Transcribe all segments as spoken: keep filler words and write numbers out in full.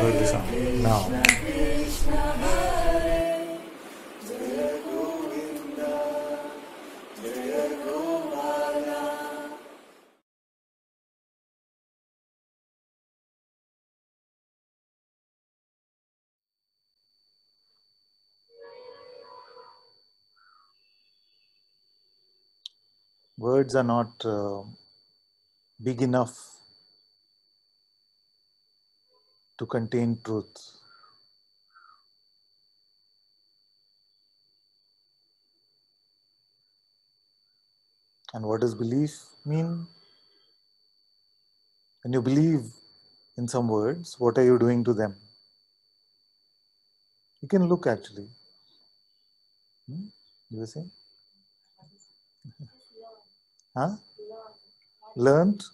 going to song now. Words are not uh, big enough to contain truth. And what does belief mean? When you believe in some words, what are you doing to them? You can look actually. Hmm? You were saying? Huh? Learned,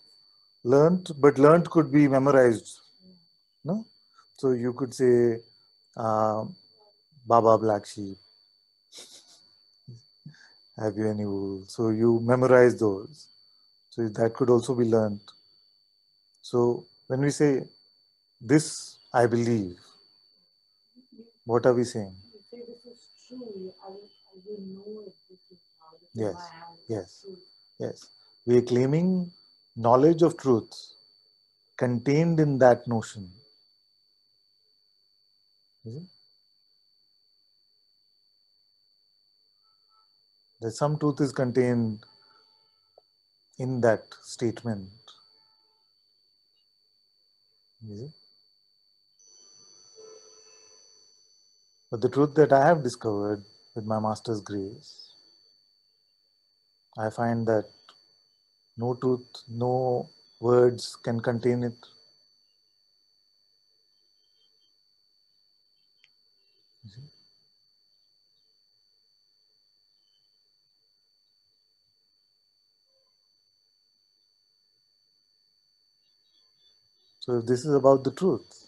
learned, but learned could be memorized, no? So you could say, uh, Baba Black Sheep, have you any wool? So you memorize those. So that could also be learned. So when we say, this I believe, what are we saying? You say this is true, I will, I will know if this is how this yes. is how yes. Yes, we are claiming knowledge of truth contained in that notion. Is it? That some truth is contained in that statement. Is it? But the truth that I have discovered with my Master's grace, I find that no truth, no words can contain it. You see? So if this is about the truth,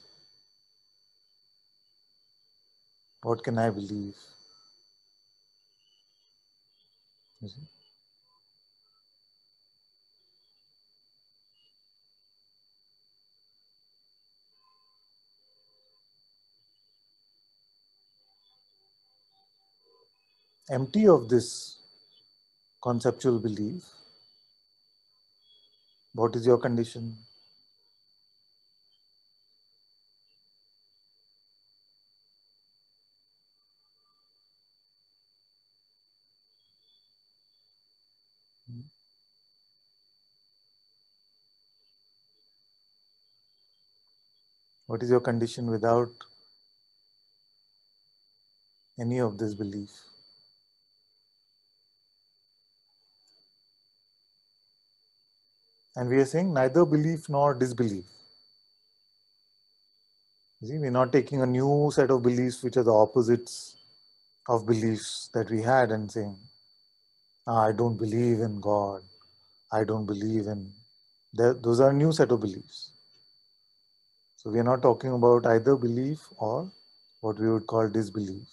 what can I believe? You see? Empty of this conceptual belief, what is your condition? What is your condition without any of this belief? And we are saying neither belief nor disbelief. You see, we are not taking a new set of beliefs which are the opposites of beliefs that we had and saying, ah, I don't believe in God, I don't believe in... Those are a new set of beliefs. So we are not talking about either belief or what we would call disbelief.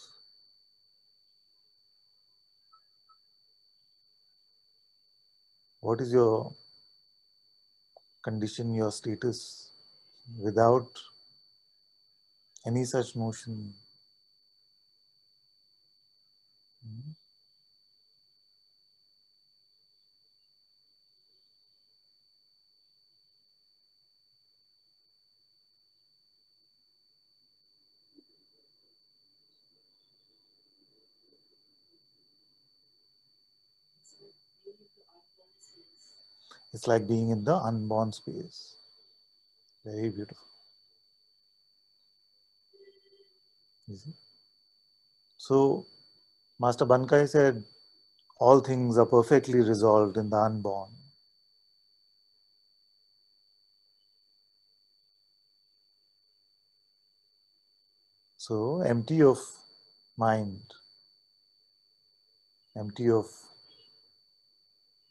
What is your condition, your status without any such notion? Mm-hmm. It's like being in the unborn space. Very beautiful. You see? So, Master Bankei said, all things are perfectly resolved in the unborn. So, empty of mind, empty of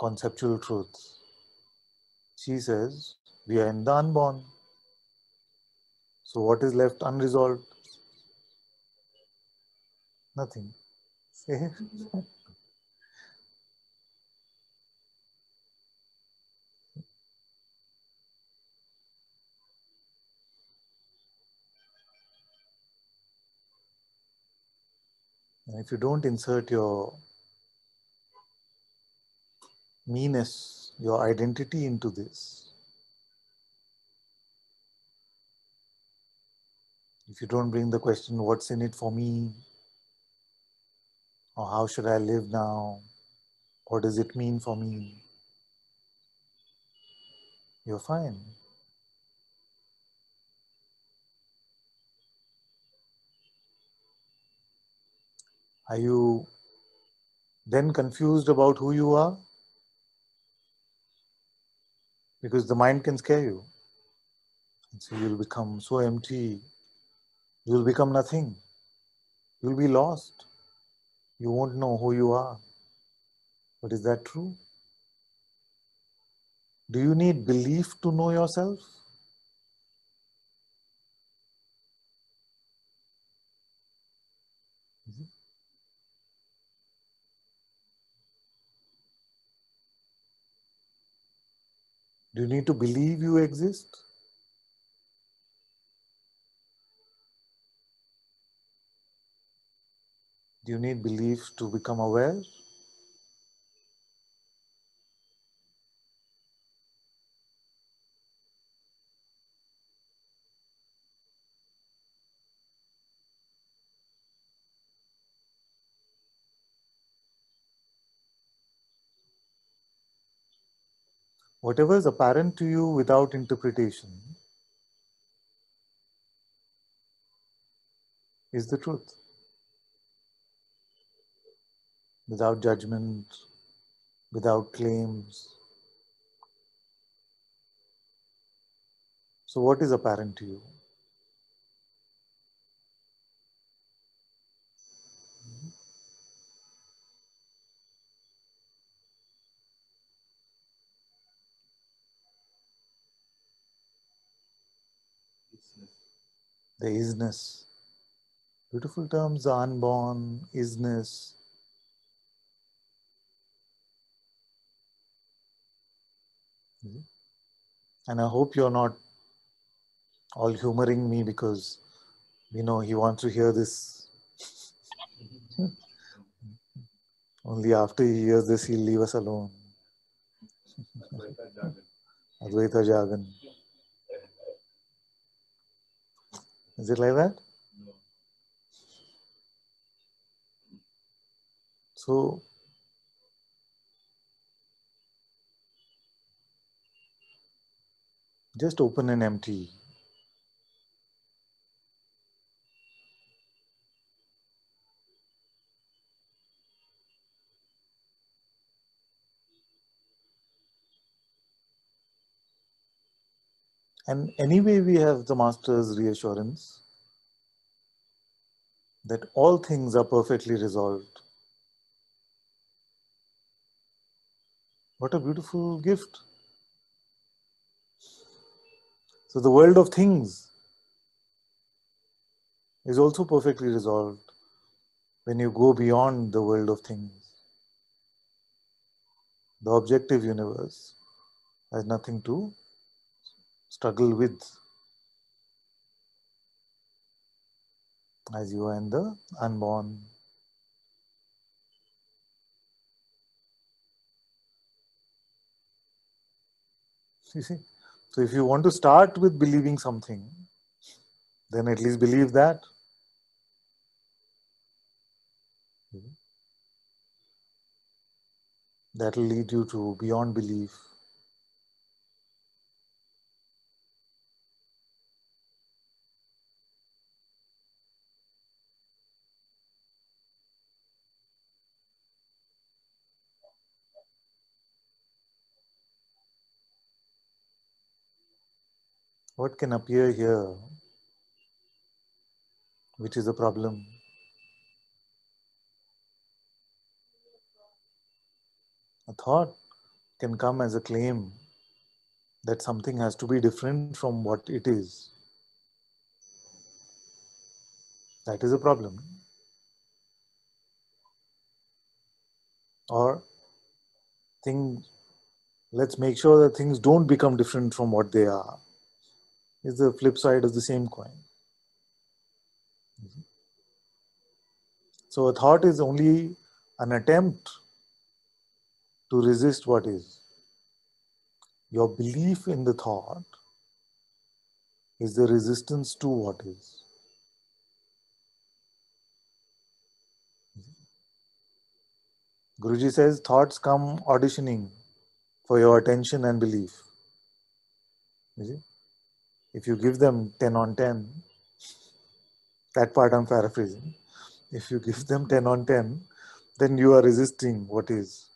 conceptual truths. She says, we are in the unborn. So what is left unresolved? Nothing. And if you don't insert your meanness, your identity into this, if you don't bring the question, what's in it for me? Or how should I live now? What does it mean for me? You're fine. Are you then confused about who you are? Because the mind can scare you. And so you'll become so empty. You'll become nothing. You'll be lost. You won't know who you are. But is that true? Do you need belief to know yourself? Do you need to believe you exist? Do you need belief to become aware? Whatever is apparent to you without interpretation is the truth. Without judgment, without claims. So what is apparent to you? The isness. Beautiful terms, unborn, isness. And I hope you're not all humoring me because, you know, he wants to hear this. Only after he hears this, he'll leave us alone. Advaita Jagan. Advaita Jagan. Is it like that? No. So, just open and empty. And anyway, we have the Master's reassurance that all things are perfectly resolved. What a beautiful gift. So the world of things is also perfectly resolved when you go beyond the world of things. The objective universe has nothing to struggle with as you are in the unborn. You see? So if you want to start with believing something, then at least believe that. That will lead you to beyond belief. What can appear here, which is a problem? A thought can come as a claim that something has to be different from what it is. That is a problem. Or things, let's make sure that things don't become different from what they are. Is the flip side of the same coin. Mm-hmm. So a thought is only an attempt to resist what is. Your belief in the thought is the resistance to what is. Guruji says thoughts come auditioning for your attention and belief. If you give them ten on ten, that part I'm paraphrasing. If you give them ten on ten, then you are resisting what is.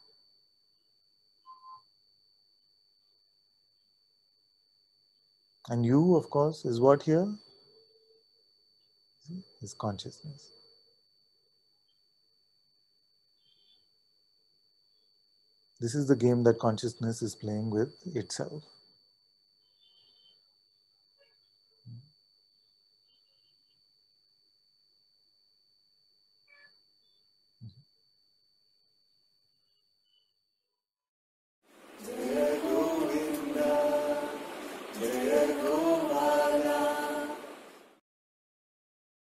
And you, of course, is what here? Is consciousness. This is the game that consciousness is playing with itself.